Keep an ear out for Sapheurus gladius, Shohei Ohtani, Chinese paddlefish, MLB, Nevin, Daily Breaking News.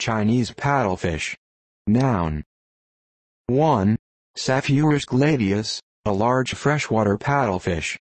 Chinese paddlefish. Noun. 1. Sapheurus gladius, a large freshwater paddlefish.